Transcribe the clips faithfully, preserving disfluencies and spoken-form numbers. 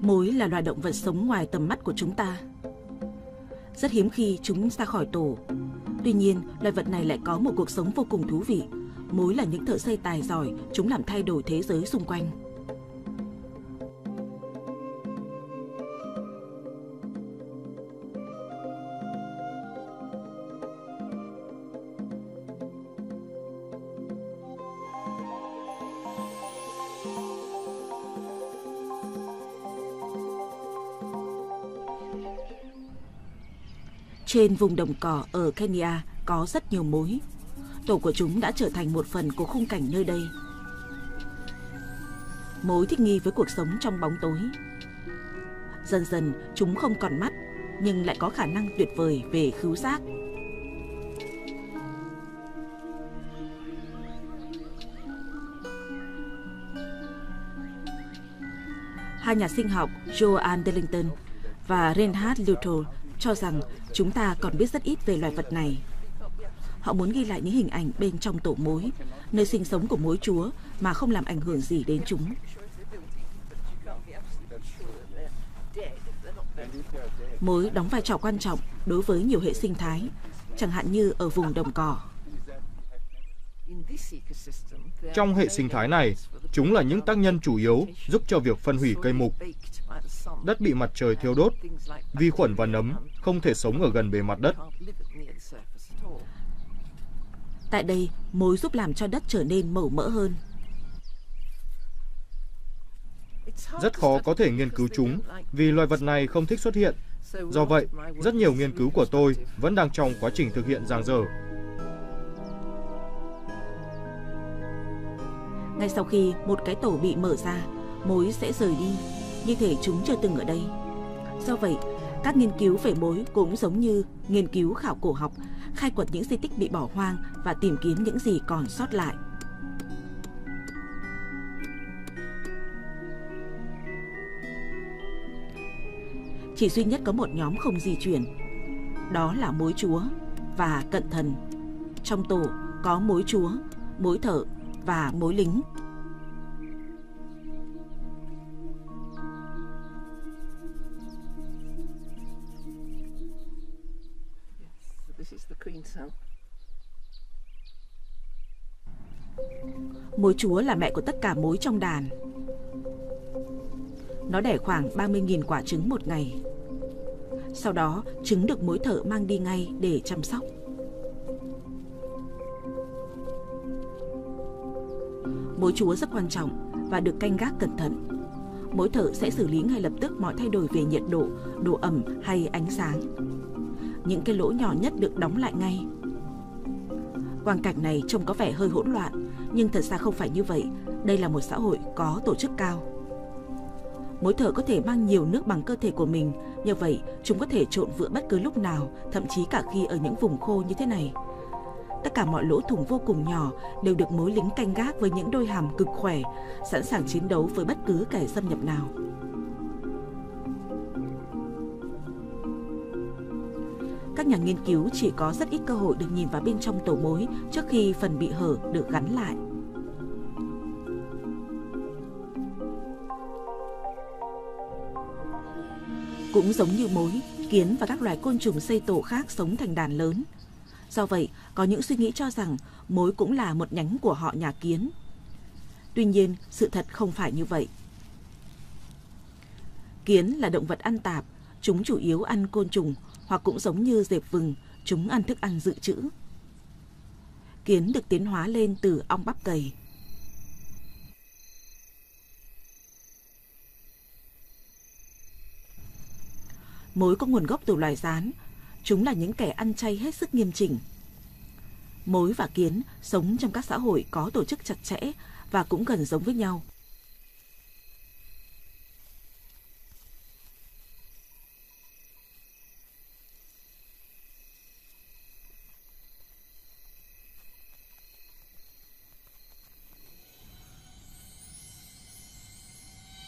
Mối là loài động vật sống ngoài tầm mắt của chúng ta. Rất hiếm khi chúng ra khỏi tổ. Tuy nhiên, loài vật này lại có một cuộc sống vô cùng thú vị. Mối là những thợ xây tài giỏi, chúng làm thay đổi thế giới xung quanh. Trên vùng đồng cỏ ở Kenya có rất nhiều mối. Tổ của chúng đã trở thành một phần của khung cảnh nơi đây. Mối thích nghi với cuộc sống trong bóng tối. Dần dần chúng không còn mắt, nhưng lại có khả năng tuyệt vời về khứu giác. Hai nhà sinh học Joanne Delington và Reinhard Lutter cho rằng chúng ta còn biết rất ít về loài vật này. Họ muốn ghi lại những hình ảnh bên trong tổ mối, nơi sinh sống của mối chúa mà không làm ảnh hưởng gì đến chúng. Mối đóng vai trò quan trọng đối với nhiều hệ sinh thái, chẳng hạn như ở vùng đồng cỏ. Trong hệ sinh thái này, chúng là những tác nhân chủ yếu giúp cho việc phân hủy cây mục. Đất bị mặt trời thiêu đốt, vi khuẩn và nấm không thể sống ở gần bề mặt đất. Tại đây, mối giúp làm cho đất trở nên màu mỡ hơn. Rất khó có thể nghiên cứu chúng vì loài vật này không thích xuất hiện. Do vậy, rất nhiều nghiên cứu của tôi vẫn đang trong quá trình thực hiện dang dở. Ngay sau khi một cái tổ bị mở ra, mối sẽ rời đi, như thể chúng chưa từng ở đây. Do vậy, các nghiên cứu về mối cũng giống như nghiên cứu khảo cổ học, khai quật những di tích bị bỏ hoang và tìm kiếm những gì còn sót lại. Chỉ duy nhất có một nhóm không di chuyển, đó là mối chúa và cận thần. Trong tổ có mối chúa, mối thợ và mối lính. Mối chúa là mẹ của tất cả mối trong đàn. Nó đẻ khoảng ba mươi nghìn quả trứng một ngày. Sau đó, trứng được mối thợ mang đi ngay để chăm sóc. Mối chúa rất quan trọng và được canh gác cẩn thận. Mối thợ sẽ xử lý ngay lập tức mọi thay đổi về nhiệt độ, độ ẩm hay ánh sáng. Những cái lỗ nhỏ nhất được đóng lại ngay. Quang cảnh này trông có vẻ hơi hỗn loạn, nhưng thật ra không phải như vậy. Đây là một xã hội có tổ chức cao. Mối thợ có thể mang nhiều nước bằng cơ thể của mình, như vậy chúng có thể trộn vữa bất cứ lúc nào, thậm chí cả khi ở những vùng khô như thế này. Tất cả mọi lỗ thủng vô cùng nhỏ đều được mối lính canh gác với những đôi hàm cực khỏe, sẵn sàng chiến đấu với bất cứ kẻ xâm nhập nào. Các nhà nghiên cứu chỉ có rất ít cơ hội được nhìn vào bên trong tổ mối trước khi phần bị hở được gắn lại. Cũng giống như mối, kiến và các loài côn trùng xây tổ khác sống thành đàn lớn. Do vậy, có những suy nghĩ cho rằng mối cũng là một nhánh của họ nhà kiến. Tuy nhiên, sự thật không phải như vậy. Kiến là động vật ăn tạp, chúng chủ yếu ăn côn trùng, hoặc cũng giống như dẹp vừng, chúng ăn thức ăn dự trữ. Kiến được tiến hóa lên từ ong bắp cày. Mối có nguồn gốc từ loài gián, chúng là những kẻ ăn chay hết sức nghiêm chỉnh. Mối và kiến sống trong các xã hội có tổ chức chặt chẽ và cũng gần giống với nhau.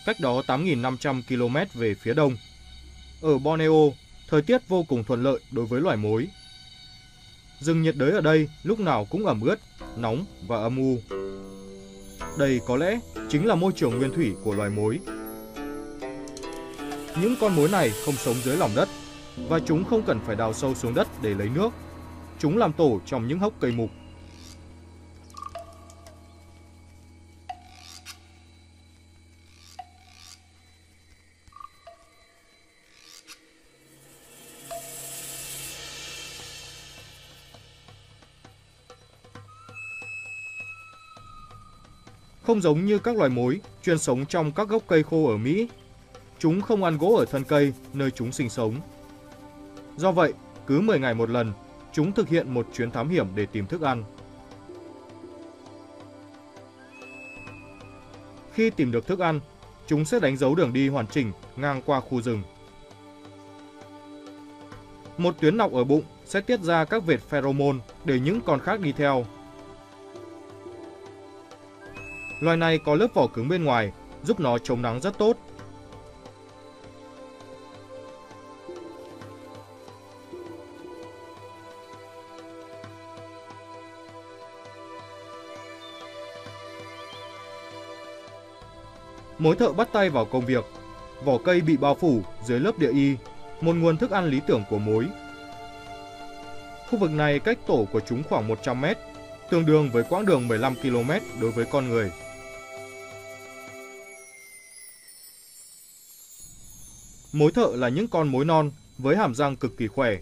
Cách đó tám nghìn năm trăm ki lô mét về phía đông. Ở Borneo, thời tiết vô cùng thuận lợi đối với loài mối. Rừng nhiệt đới ở đây lúc nào cũng ẩm ướt, nóng và âm u. Đây có lẽ chính là môi trường nguyên thủy của loài mối. Những con mối này không sống dưới lòng đất và chúng không cần phải đào sâu xuống đất để lấy nước. Chúng làm tổ trong những hốc cây mục. Không giống như các loài mối chuyên sống trong các gốc cây khô ở Mỹ, chúng không ăn gỗ ở thân cây nơi chúng sinh sống. Do vậy, cứ mười ngày một lần, chúng thực hiện một chuyến thám hiểm để tìm thức ăn. Khi tìm được thức ăn, chúng sẽ đánh dấu đường đi hoàn chỉnh ngang qua khu rừng. Một tuyến nọc ở bụng sẽ tiết ra các vệt pheromone để những con khác đi theo. Loài này có lớp vỏ cứng bên ngoài, giúp nó chống nắng rất tốt. Mối thợ bắt tay vào công việc. Vỏ cây bị bao phủ dưới lớp địa y, một nguồn thức ăn lý tưởng của mối. Khu vực này cách tổ của chúng khoảng một trăm mét, tương đương với quãng đường mười lăm ki lô mét đối với con người. Mối thợ là những con mối non với hàm răng cực kỳ khỏe.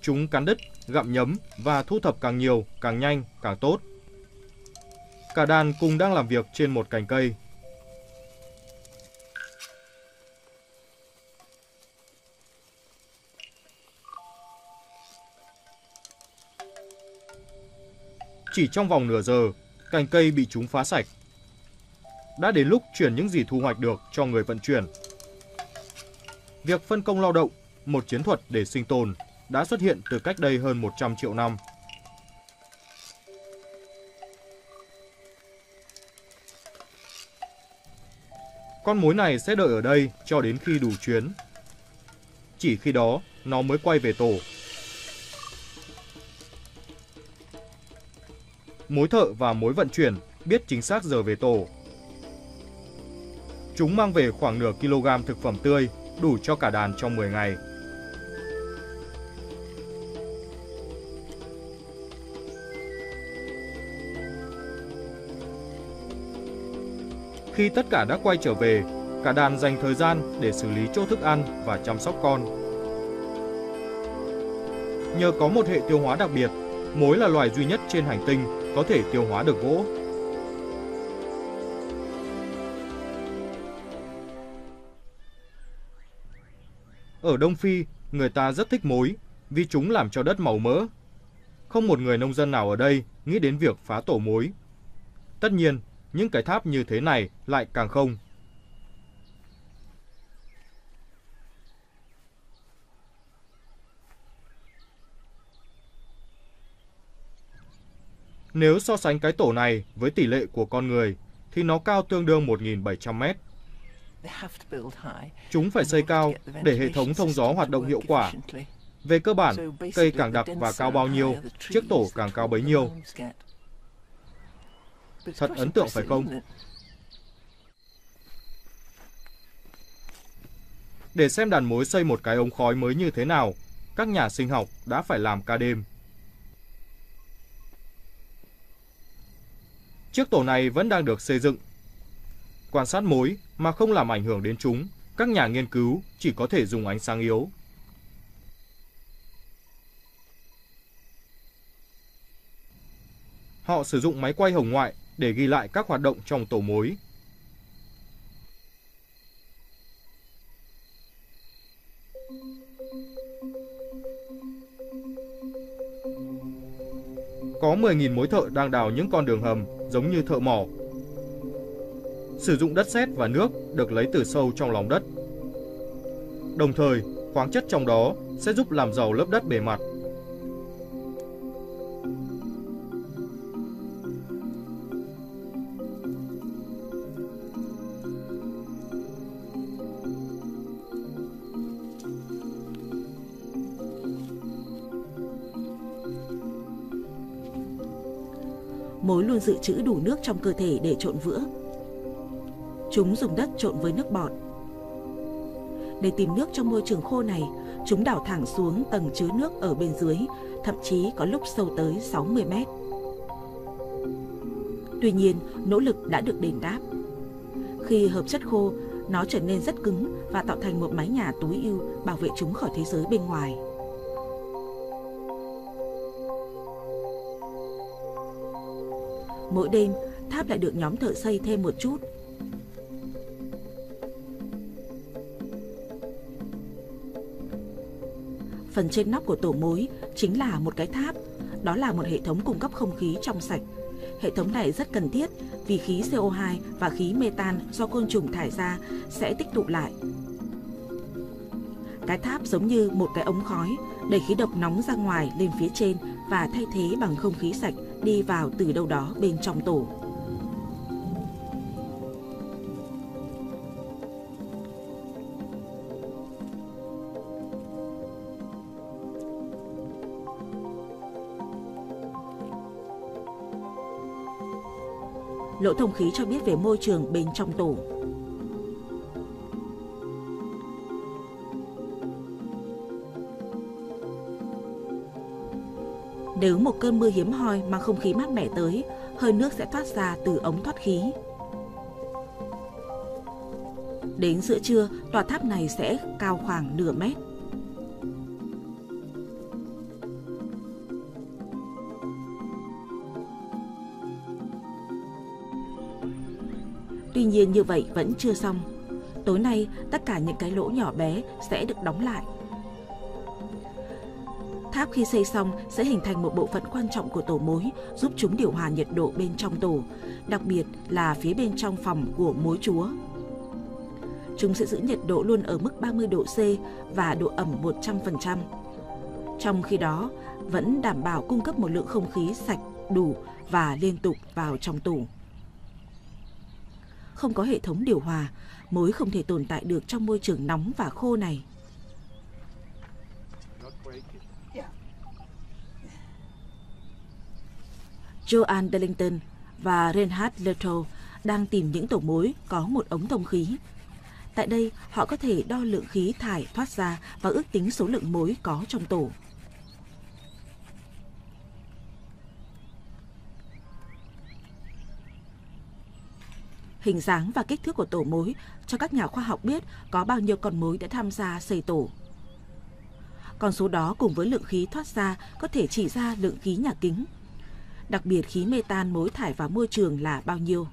Chúng cắn đứt, gặm nhấm và thu thập càng nhiều, càng nhanh, càng tốt. Cả đàn cùng đang làm việc trên một cành cây. Chỉ trong vòng nửa giờ, cành cây bị chúng phá sạch. Đã đến lúc chuyển những gì thu hoạch được cho người vận chuyển. Việc phân công lao động, một chiến thuật để sinh tồn, đã xuất hiện từ cách đây hơn một trăm triệu năm. Con mối này sẽ đợi ở đây cho đến khi đủ chuyến. Chỉ khi đó, nó mới quay về tổ. Mối thợ và mối vận chuyển biết chính xác giờ về tổ. Chúng mang về khoảng nửa kg thực phẩm tươi, đủ cho cả đàn trong mười ngày. Khi tất cả đã quay trở về, cả đàn dành thời gian để xử lý chỗ thức ăn và chăm sóc con. Nhờ có một hệ tiêu hóa đặc biệt, mối là loài duy nhất trên hành tinh có thể tiêu hóa được gỗ. Ở Đông Phi, người ta rất thích mối vì chúng làm cho đất màu mỡ. Không một người nông dân nào ở đây nghĩ đến việc phá tổ mối. Tất nhiên, những cái tháp như thế này lại càng không. Nếu so sánh cái tổ này với tỷ lệ của con người, thì nó cao tương đương một nghìn bảy trăm mét. Chúng phải xây cao để hệ thống thông gió hoạt động hiệu quả. Về cơ bản, cây càng đặc và cao bao nhiêu, chiếc tổ càng cao bấy nhiêu. Thật ấn tượng phải không? Để xem đàn mối xây một cái ống khói mới như thế nào, các nhà sinh học đã phải làm ca đêm. Chiếc tổ này vẫn đang được xây dựng. Quan sát mối mà không làm ảnh hưởng đến chúng, các nhà nghiên cứu chỉ có thể dùng ánh sáng yếu. Họ sử dụng máy quay hồng ngoại để ghi lại các hoạt động trong tổ mối. Có mười nghìn mối thợ đang đào những con đường hầm giống như thợ mỏ. Sử dụng đất sét và nước được lấy từ sâu trong lòng đất. Đồng thời, khoáng chất trong đó sẽ giúp làm giàu lớp đất bề mặt. Mối luôn dự trữ đủ nước trong cơ thể để trộn vữa. Chúng dùng đất trộn với nước bọt. Để tìm nước trong môi trường khô này, chúng đào thẳng xuống tầng chứa nước ở bên dưới, thậm chí có lúc sâu tới sáu mươi mét. Tuy nhiên, nỗ lực đã được đền đáp. Khi hợp chất khô, nó trở nên rất cứng và tạo thành một mái nhà tối ưu bảo vệ chúng khỏi thế giới bên ngoài. Mỗi đêm, tháp lại được nhóm thợ xây thêm một chút. Phần trên nóc của tổ mối chính là một cái tháp, đó là một hệ thống cung cấp không khí trong sạch. Hệ thống này rất cần thiết vì khí xê o hai và khí metan do côn trùng thải ra sẽ tích tụ lại. Cái tháp giống như một cái ống khói, đẩy khí độc nóng ra ngoài lên phía trên và thay thế bằng không khí sạch đi vào từ đâu đó bên trong tổ. Lỗ thông khí cho biết về môi trường bên trong tổ. Nếu một cơn mưa hiếm hoi mang không khí mát mẻ tới, hơi nước sẽ thoát ra từ ống thoát khí. Đến giữa trưa, tòa tháp này sẽ cao khoảng nửa mét. Tuy nhiên như vậy vẫn chưa xong. Tối nay, tất cả những cái lỗ nhỏ bé sẽ được đóng lại. Tháp khi xây xong sẽ hình thành một bộ phận quan trọng của tổ mối, giúp chúng điều hòa nhiệt độ bên trong tổ, đặc biệt là phía bên trong phòng của mối chúa. Chúng sẽ giữ nhiệt độ luôn ở mức ba mươi độ C và độ ẩm một trăm phần trăm. Trong khi đó, vẫn đảm bảo cung cấp một lượng không khí sạch, đủ và liên tục vào trong tổ. Không có hệ thống điều hòa, mối không thể tồn tại được trong môi trường nóng và khô này. Joanne Delington và Reinhard Leto đang tìm những tổ mối có một ống thông khí. Tại đây, họ có thể đo lượng khí thải thoát ra và ước tính số lượng mối có trong tổ. Hình dáng và kích thước của tổ mối cho các nhà khoa học biết có bao nhiêu con mối đã tham gia xây tổ. Con số đó cùng với lượng khí thoát ra có thể chỉ ra lượng khí nhà kính. Đặc biệt khí metan mối thải vào môi trường là bao nhiêu.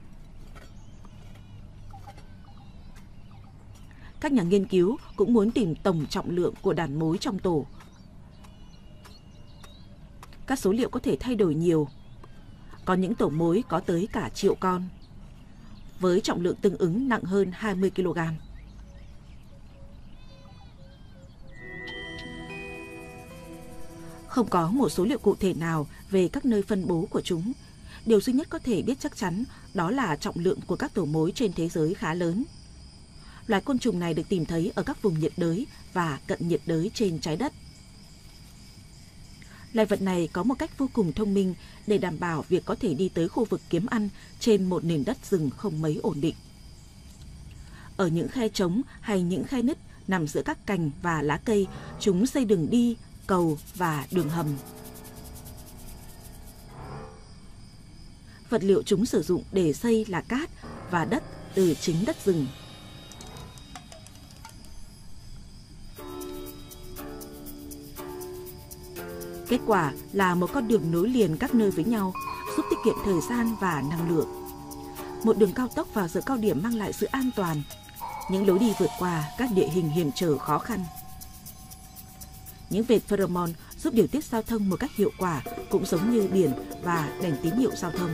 Các nhà nghiên cứu cũng muốn tìm tổng trọng lượng của đàn mối trong tổ. Các số liệu có thể thay đổi nhiều. Có những tổ mối có tới cả triệu con, với trọng lượng tương ứng nặng hơn hai mươi ki lô gam. Không có một số liệu cụ thể nào về các nơi phân bố của chúng. Điều duy nhất có thể biết chắc chắn đó là trọng lượng của các tổ mối trên thế giới khá lớn. Loài côn trùng này được tìm thấy ở các vùng nhiệt đới và cận nhiệt đới trên trái đất. Loài vật này có một cách vô cùng thông minh để đảm bảo việc có thể đi tới khu vực kiếm ăn trên một nền đất rừng không mấy ổn định. Ở những khe trống hay những khe nứt nằm giữa các cành và lá cây, chúng xây đường đi, cầu và đường hầm. Vật liệu chúng sử dụng để xây là cát và đất từ chính đất rừng. Kết quả là một con đường nối liền các nơi với nhau, giúp tiết kiệm thời gian và năng lượng. Một đường cao tốc vào giờ cao điểm mang lại sự an toàn. Những lối đi vượt qua các địa hình hiểm trở khó khăn. Những vệt pheromone giúp điều tiết giao thông một cách hiệu quả, cũng giống như biển và đèn tín hiệu giao thông.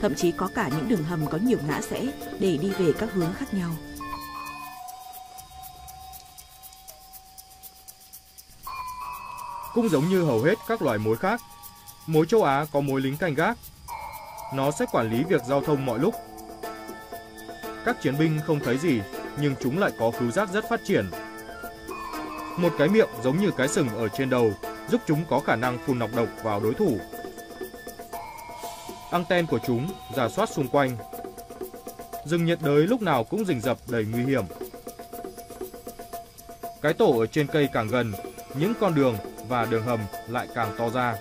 Thậm chí có cả những đường hầm có nhiều ngã rẽ để đi về các hướng khác nhau. Cũng giống như hầu hết các loài mối khác, mối châu Á có mối lính canh gác. Nó sẽ quản lý việc giao thông mọi lúc. Các chiến binh không thấy gì, nhưng chúng lại có khứu giác rất phát triển. Một cái miệng giống như cái sừng ở trên đầu giúp chúng có khả năng phun nọc độc vào đối thủ. anten của chúng rà soát xung quanh. Rừng nhiệt đới lúc nào cũng rình rập đầy nguy hiểm. Cái tổ ở trên cây càng gần, những con đường và đường hầm lại càng to ra.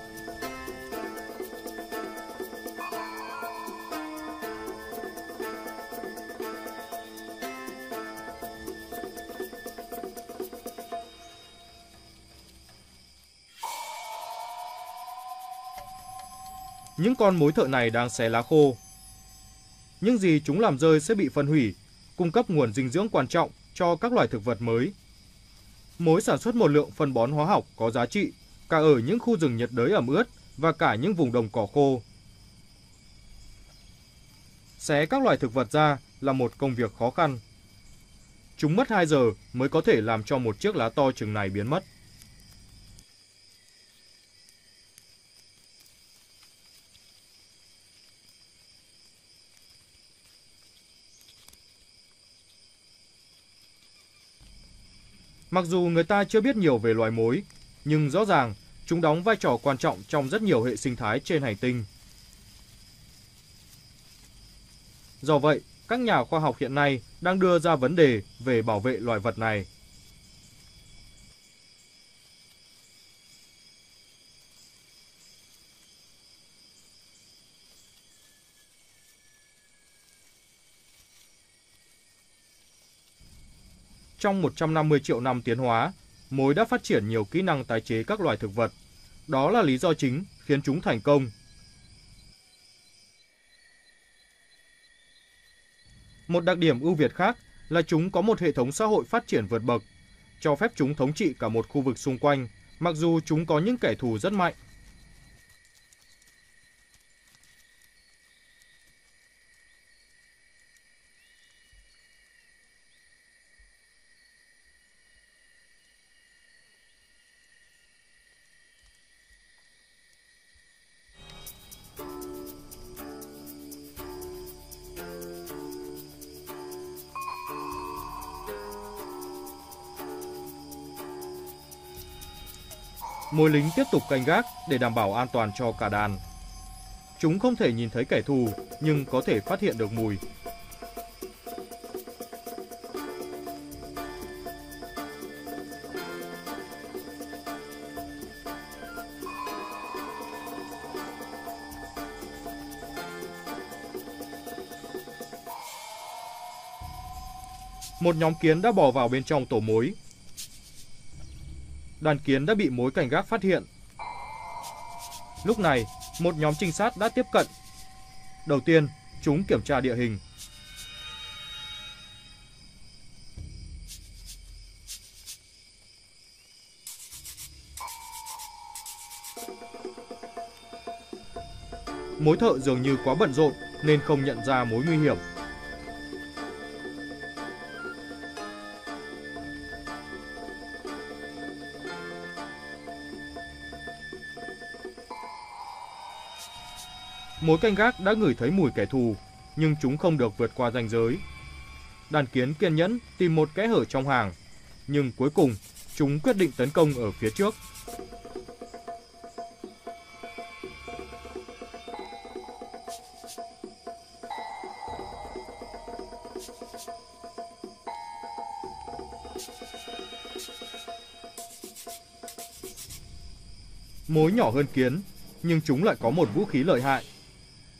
Những con mối thợ này đang xé lá khô. Những gì chúng làm rơi sẽ bị phân hủy, cung cấp nguồn dinh dưỡng quan trọng cho các loài thực vật mới. Mối sản xuất một lượng phân bón hóa học có giá trị cả ở những khu rừng nhiệt đới ẩm ướt và cả những vùng đồng cỏ khô. Xé các loài thực vật ra là một công việc khó khăn. Chúng mất hai giờ mới có thể làm cho một chiếc lá to chừng này biến mất. Mặc dù người ta chưa biết nhiều về loài mối, nhưng rõ ràng chúng đóng vai trò quan trọng trong rất nhiều hệ sinh thái trên hành tinh. Do vậy, các nhà khoa học hiện nay đang đưa ra vấn đề về bảo vệ loài vật này. Trong một trăm năm mươi triệu năm tiến hóa, mối đã phát triển nhiều kỹ năng tái chế các loài thực vật. Đó là lý do chính khiến chúng thành công. Một đặc điểm ưu việt khác là chúng có một hệ thống xã hội phát triển vượt bậc, cho phép chúng thống trị cả một khu vực xung quanh, mặc dù chúng có những kẻ thù rất mạnh. Mối lính tiếp tục canh gác để đảm bảo an toàn cho cả đàn. Chúng không thể nhìn thấy kẻ thù, nhưng có thể phát hiện được mùi. Một nhóm kiến đã bò vào bên trong tổ mối. Đàn kiến đã bị mối cảnh gác phát hiện. Lúc này, một nhóm trinh sát đã tiếp cận. Đầu tiên, chúng kiểm tra địa hình. Mối thợ dường như quá bận rộn nên không nhận ra mối nguy hiểm. Mối canh gác đã ngửi thấy mùi kẻ thù, nhưng chúng không được vượt qua ranh giới. Đàn kiến kiên nhẫn tìm một kẽ hở trong hàng, nhưng cuối cùng chúng quyết định tấn công ở phía trước. Mối nhỏ hơn kiến, nhưng chúng lại có một vũ khí lợi hại.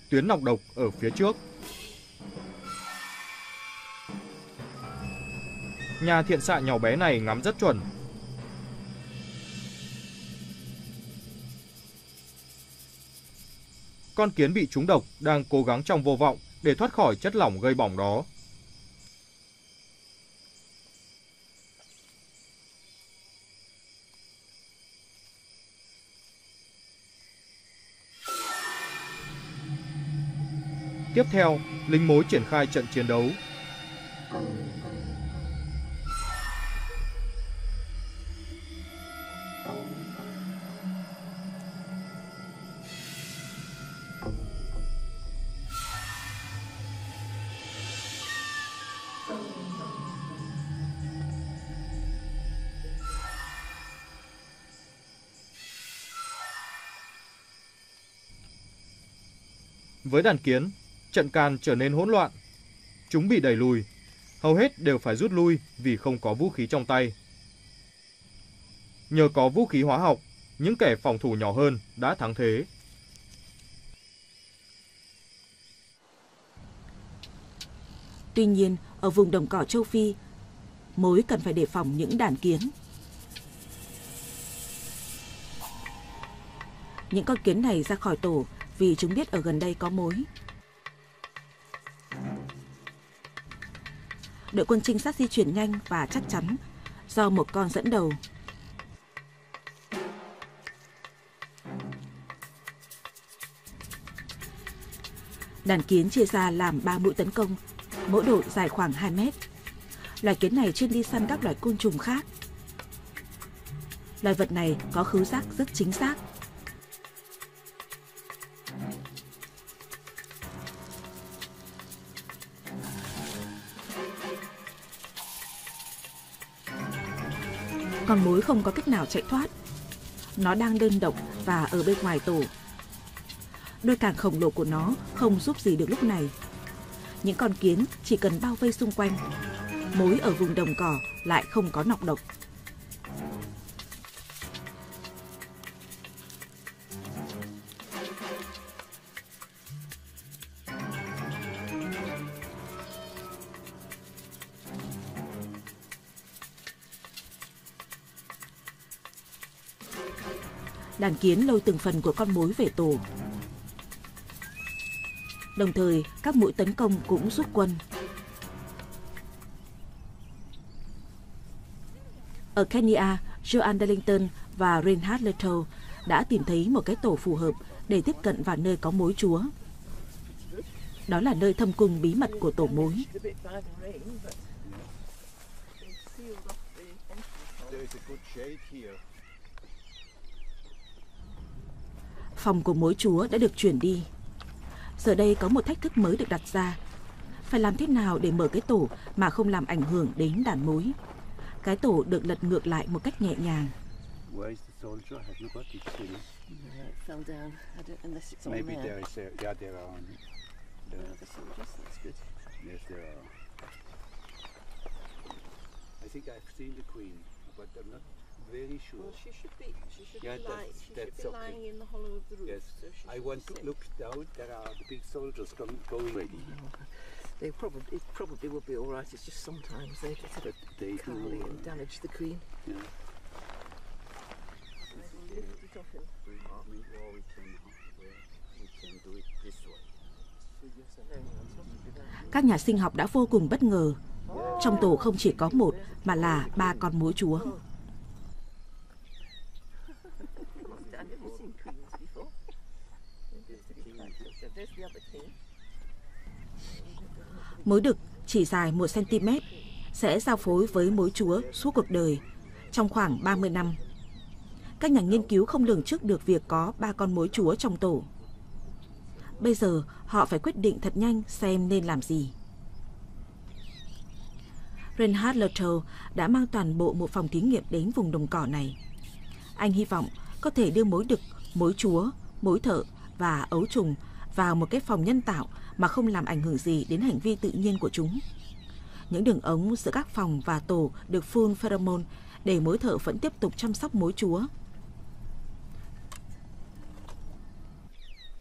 Tuyến nọc độc ở phía trước. Nhà thiện xạ nhỏ bé này ngắm rất chuẩn. Con kiến bị trúng độc đang cố gắng trong vô vọng để thoát khỏi chất lỏng gây bỏng đó. Tiếp theo, lính mối triển khai trận chiến đấu. Với đàn kiến, trận càn trở nên hỗn loạn. Chúng bị đẩy lùi, hầu hết đều phải rút lui vì không có vũ khí trong tay. Nhờ có vũ khí hóa học, những kẻ phòng thủ nhỏ hơn đã thắng thế. Tuy nhiên, ở vùng đồng cỏ châu Phi, mối cần phải đề phòng những đàn kiến. Những con kiến này ra khỏi tổ vì chúng biết ở gần đây có mối. Đội quân trinh sát di chuyển nhanh và chắc chắn do một con dẫn đầu. Đàn kiến chia ra làm ba mũi tấn công, mỗi đội dài khoảng hai mét. Loài kiến này chuyên đi săn các loài côn trùng khác. Loài vật này có khứu giác rất chính xác. Con mối không có cách nào chạy thoát. Nó đang đơn độc và ở bên ngoài tổ. Đôi càng khổng lồ của nó không giúp gì được lúc này. Những con kiến chỉ cần bao vây xung quanh. Mối ở vùng đồng cỏ lại không có nọc độc. Đàn kiến lôi từng phần của con mối về tổ. Đồng thời, các mũi tấn công cũng rút quân. Ở Kenya, Joanne Delington và Reinhard Leto đã tìm thấy một cái tổ phù hợp để tiếp cận vào nơi có mối chúa. Đó là nơi thâm cung bí mật của tổ mối. Phòng của mối chúa đã được chuyển đi. Giờ đây có một thách thức mới được đặt ra. Phải làm thế nào để mở cái tổ mà không làm ảnh hưởng đến đàn mối. Cái tổ được lật ngược lại một cách nhẹ nhàng. Các nhà sinh học đã vô cùng bất ngờ. Trong tổ không chỉ có một mà là ba con mối chúa. Mối đực chỉ dài một xăng-ti-mét sẽ giao phối với mối chúa suốt cuộc đời, trong khoảng ba mươi năm. Các nhà nghiên cứu không lường trước được việc có ba con mối chúa trong tổ. Bây giờ họ phải quyết định thật nhanh xem nên làm gì. Reinhard Lütold đã mang toàn bộ một phòng thí nghiệm đến vùng đồng cỏ này. Anh hy vọng có thể đưa mối đực, mối chúa, mối thợ và ấu trùng vào một cái phòng nhân tạo mà không làm ảnh hưởng gì đến hành vi tự nhiên của chúng. Những đường ống giữa các phòng và tổ được phun pheromone để mối thợ vẫn tiếp tục chăm sóc mối chúa.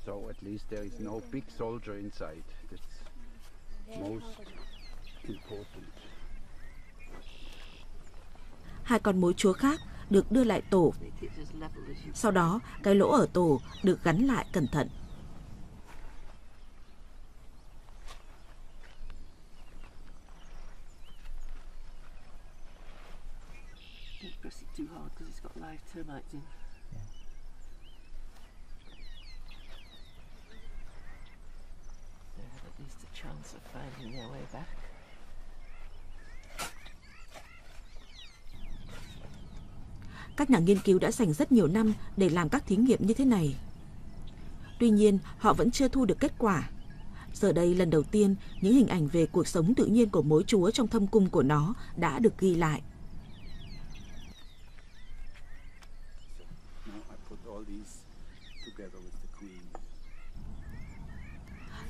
So at least there is no big soldier inside. That's most important. Hai con mối chúa khác được đưa lại tổ. Sau đó, cái lỗ ở tổ được gắn lại cẩn thận. Các nhà nghiên cứu đã dành rất nhiều năm để làm các thí nghiệm như thế này. Tuy nhiên, họ vẫn chưa thu được kết quả. Giờ đây, lần đầu tiên, những hình ảnh về cuộc sống tự nhiên của mối chúa trong thâm cung của nó đã được ghi lại.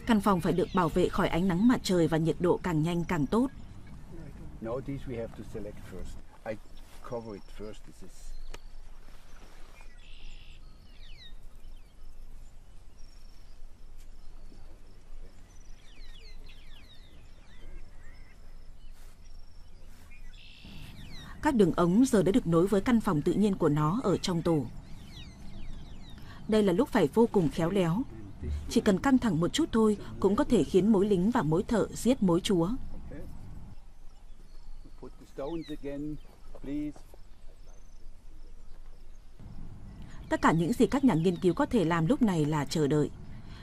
Căn phòng phải được bảo vệ khỏi ánh nắng mặt trời và nhiệt độ càng nhanh càng tốt. Các đường ống giờ đã được nối với căn phòng tự nhiên của nó ở trong tủ. Đây là lúc phải vô cùng khéo léo. Chỉ cần căng thẳng một chút thôi cũng có thể khiến mối lính và mối thợ giết mối chúa. Tất cả những gì các nhà nghiên cứu có thể làm lúc này là chờ đợi.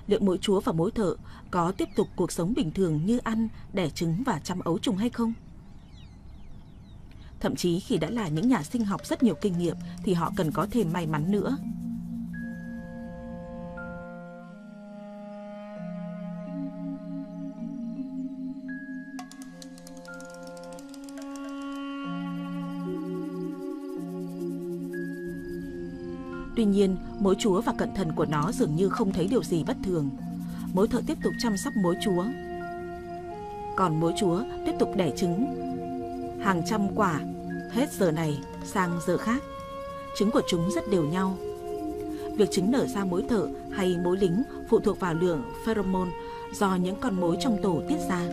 Liệu mối chúa và mối thợ có tiếp tục cuộc sống bình thường như ăn, đẻ trứng và chăm ấu trùng hay không? Thậm chí khi đã là những nhà sinh học rất nhiều kinh nghiệm thì họ cần có thêm may mắn nữa. Tuy nhiên, mối chúa và cận thần của nó dường như không thấy điều gì bất thường. Mối thợ tiếp tục chăm sóc mối chúa. Còn mối chúa tiếp tục đẻ trứng. Hàng trăm quả, hết giờ này sang giờ khác. Trứng của chúng rất đều nhau. Việc trứng nở ra mối thợ hay mối lính phụ thuộc vào lượng pheromone do những con mối trong tổ tiết ra.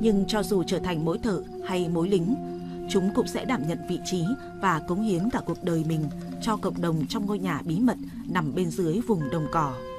Nhưng cho dù trở thành mối thợ hay mối lính, chúng cũng sẽ đảm nhận vị trí và cống hiến cả cuộc đời mình cho cộng đồng trong ngôi nhà bí mật nằm bên dưới vùng đồng cỏ.